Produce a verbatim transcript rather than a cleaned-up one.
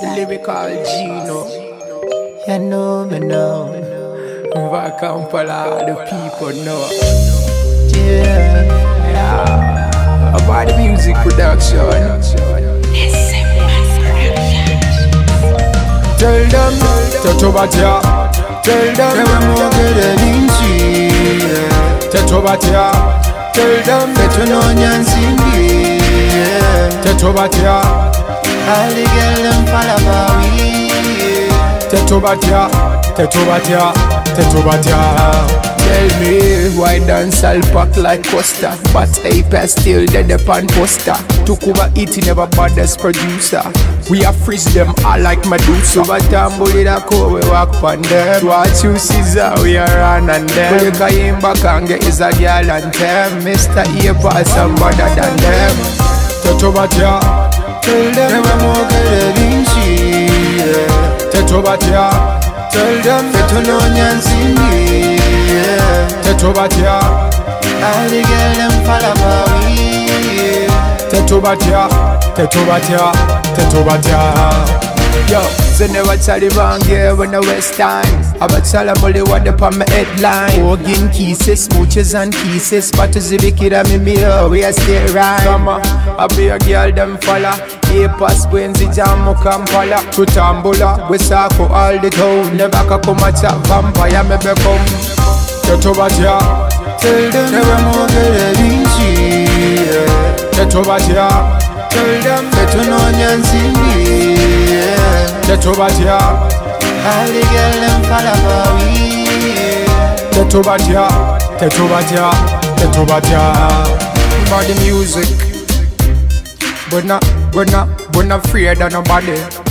Lyrical Gino. You know me now. Back and pull all the people know. Yeah, yeah. About the music production. Tell them, Tetubatya. Tell them, I'm gonna get it into. Tetubatya. Tell them, better known and singing. Tetubatya. All the girls them fall for me. Tetubatya, Tetubatya, Tetubatya. Tell me why dance all pack like Costa, but A P still dead upon poster. Took over it, never bothers producer. We a freeze them all like Medusa. Over tumble it a cool, we walk pon them. Watch you scissor, we are run on them. When you came back and get is a girl and them. Mister A P some better than them. Tetubatya. Tell them I'm more good than she. Tetubatya. Tell them that you know and see me. Tetubatya. All the girls them follow me. Tetubatya. Tetubatya. Tetubatya. Yo, so never tell the wrong girl when I waste time. I bet Salamoli what up on my headline. Organ kisses, smooches and kisses. But to the kid I'm in me, oh, we are still right. Come on, I be a girl, them falla. A-pass, Benzi, Jammu, Kampala. To Tambula, we circle all the town. Never can come at a vampire, me become. Tetubatya. Tell them that I'm more good than she. Tetubatya. Tell them that you know and see me. Tetubatya. All the girls them follow for me. Tetubatya, Tetubatya, Tetubatya. About the music, but not, but not, but not afraid of nobody.